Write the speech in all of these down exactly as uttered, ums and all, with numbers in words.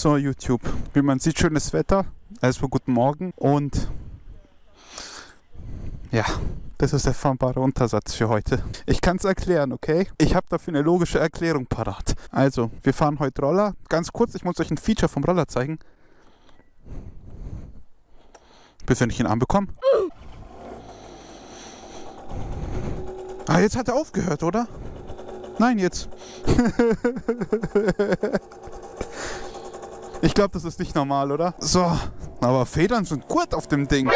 so YouTube. Wie man sieht, schönes Wetter. Erstmal guten Morgen und ja, das ist der fahrbare Untersatz für heute. Ich kann es erklären, okay? Ich habe dafür eine logische Erklärung parat. Also, wir fahren heute Roller. Ganz kurz, ich muss euch ein Feature vom Roller zeigen. Bis wenn ich ihn anbekomme. Ah, jetzt hat er aufgehört, oder? Nein, jetzt. Ich glaube, das ist nicht normal, oder? So, aber Federn sind gut auf dem Ding.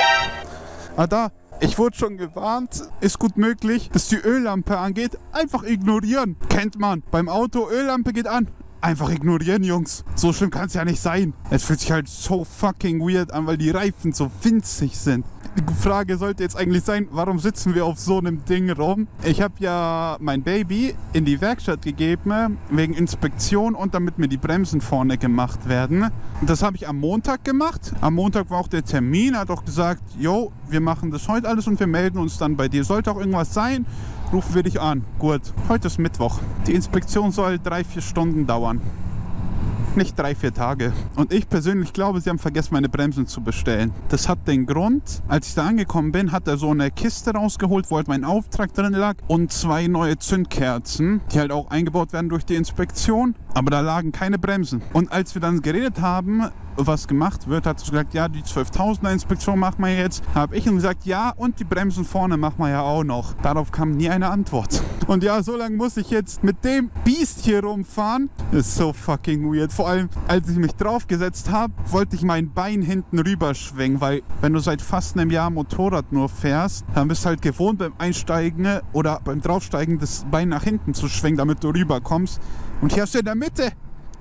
Ah, da. Ich wurde schon gewarnt, ist gut möglich, dass die Öllampe angeht. Einfach ignorieren. Kennt man. Beim Auto, Öllampe geht an. Einfach ignorieren, Jungs. So schlimm kann es ja nicht sein. Es fühlt sich halt so fucking weird an, weil die Reifen so winzig sind. Die Frage sollte jetzt eigentlich sein, warum sitzen wir auf so einem Ding rum? Ich habe ja mein Baby in die Werkstatt gegeben, wegen Inspektion und damit mir die Bremsen vorne gemacht werden. Und das habe ich am Montag gemacht. Am Montag war auch der Termin, hat auch gesagt, jo, wir machen das heute alles und wir melden uns dann bei dir. Sollte auch irgendwas sein, rufen wir dich an. Gut, heute ist Mittwoch. Die Inspektion soll drei, vier Stunden dauern. Nicht drei, vier Tage. Und ich persönlich glaube, sie haben vergessen, meine Bremsen zu bestellen. Das hat den Grund, als ich da angekommen bin, hat er so eine Kiste rausgeholt, wo halt mein Auftrag drin lag und zwei neue Zündkerzen, die halt auch eingebaut werden durch die Inspektion. Aber da lagen keine Bremsen. Und als wir dann geredet haben, was gemacht wird, hat er gesagt, ja, die zwölftausender Inspektion machen wir jetzt. Habe ich ihm gesagt, ja, und die Bremsen vorne machen wir ja auch noch. Darauf kam nie eine Antwort. Und ja, so lange muss ich jetzt mit dem Biest hier rumfahren. Das ist so fucking weird. Vor allem, als ich mich draufgesetzt habe, wollte ich mein Bein hinten rüberschwingen, weil wenn du seit fast einem Jahr Motorrad nur fährst, dann bist du halt gewohnt, beim Einsteigen oder beim Draufsteigen das Bein nach hinten zu schwingen, damit du rüberkommst. Und hier hast du in der Mitte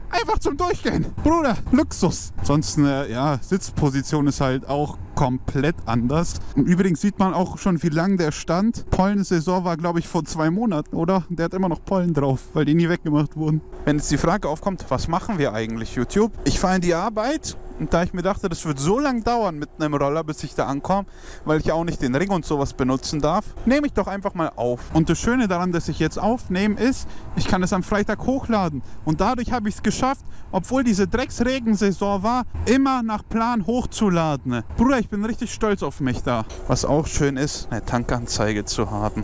einfach zum Durchgehen. Bruder, Luxus. Sonst, äh, ja, Sitzposition ist halt auch komplett anders. Und übrigens sieht man auch schon, wie lang der stand. Pollensaison war, glaube ich, vor zwei Monaten, oder? Der hat immer noch Pollen drauf, weil die nie weggemacht wurden. Wenn jetzt die Frage aufkommt, was machen wir eigentlich, YouTube? Ich fahre in die Arbeit und da ich mir dachte, das wird so lange dauern mit einem Roller, bis ich da ankomme, weil ich ja auch nicht den Ring und sowas benutzen darf, nehme ich doch einfach mal auf. Und das Schöne daran, dass ich jetzt aufnehme, ist, ich kann es am Freitag hochladen. Und dadurch habe ich es geschafft, obwohl diese Drecksregensaison war, immer nach Plan hochzuladen. Bruder, ich bin richtig stolz auf mich da. Was auch schön ist, eine Tankanzeige zu haben.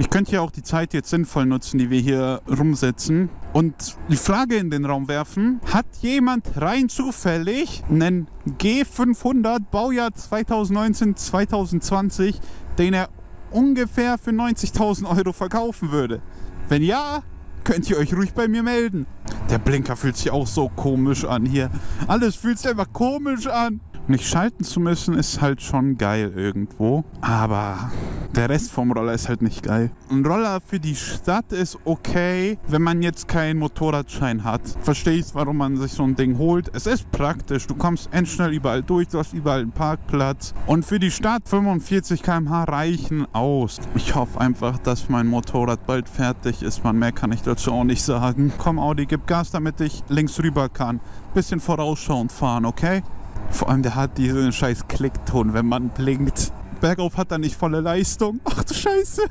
Ich könnte ja auch die Zeit jetzt sinnvoll nutzen, die wir hier rumsitzen und die Frage in den Raum werfen. Hat jemand rein zufällig einen G fünfhundert Baujahr zweitausendneunzehn, zweitausendzwanzig, den er ungefähr für neunzigtausend Euro verkaufen würde? Wenn ja, könnt ihr euch ruhig bei mir melden. Der Blinker fühlt sich auch so komisch an hier. Alles fühlt sich einfach komisch an. Nicht schalten zu müssen ist halt schon geil irgendwo, aber der Rest vom Roller ist halt nicht geil. Ein Roller für die Stadt ist okay, wenn man jetzt keinen Motorradschein hat. Verstehe ich, warum man sich so ein Ding holt. Es ist praktisch, du kommst endschnell überall durch, du hast überall einen Parkplatz. Und für die Stadt fünfundvierzig Kilometer pro Stunde reichen aus. Ich hoffe einfach, dass mein Motorrad bald fertig ist, man mehr kann ich dazu auch nicht sagen. Komm Audi, gib Gas, damit ich links rüber kann. Bisschen vorausschauend fahren, okay? Vor allem, der hat diesen scheiß Klickton, wenn man blinkt. Bergauf hat er nicht volle Leistung. Ach du Scheiße.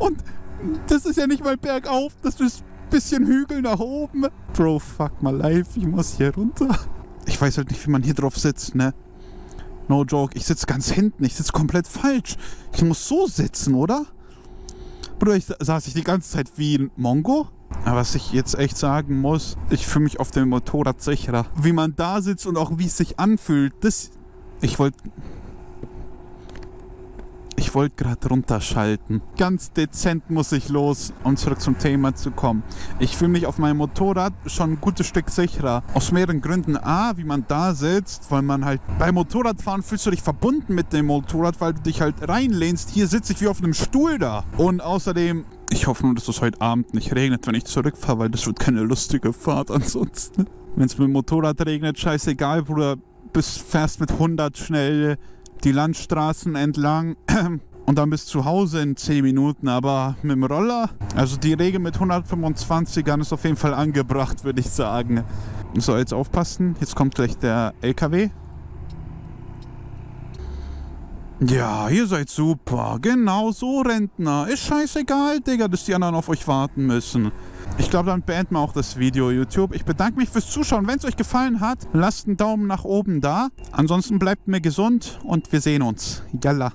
Und das ist ja nicht mal bergauf, das ist ein bisschen Hügel nach oben. Bro, fuck my life, ich muss hier runter. Ich weiß halt nicht, wie man hier drauf sitzt, ne? No joke, ich sitze ganz hinten, ich sitze komplett falsch. Ich muss so sitzen, oder? Bruder, ich saß ich die ganze Zeit wie ein Mongo. Aber was ich jetzt echt sagen muss, ich fühle mich auf dem Motorrad sicherer. Wie man da sitzt und auch wie es sich anfühlt, das... Ich wollte... Ich wollte gerade runterschalten. Ganz dezent muss ich los, um zurück zum Thema zu kommen. Ich fühle mich auf meinem Motorrad schon ein gutes Stück sicherer. Aus mehreren Gründen. A, wie man da sitzt, weil man halt... Beim Motorradfahren fühlst du dich verbunden mit dem Motorrad, weil du dich halt reinlehnst. Hier sitze ich wie auf einem Stuhl da. Und außerdem... Ich hoffe nur, dass es heute Abend nicht regnet, wenn ich zurückfahre, weil das wird keine lustige Fahrt ansonsten. Wenn es mit dem Motorrad regnet, scheißegal, Bruder, bist, fährst mit hundert schnell die Landstraßen entlang und dann bist du zu Hause in zehn Minuten, aber mit dem Roller, also die Regel mit hundertfünfundzwanzigern ist auf jeden Fall angebracht, würde ich sagen. So, jetzt aufpassen, jetzt kommt gleich der L K W. Ja, ihr seid super. Genau so, Rentner. Ist scheißegal, Digga, dass die anderen auf euch warten müssen. Ich glaube, damit beenden wir auch das Video, YouTube. Ich bedanke mich fürs Zuschauen. Wenn es euch gefallen hat, lasst einen Daumen nach oben da. Ansonsten bleibt mir gesund und wir sehen uns. Yalla.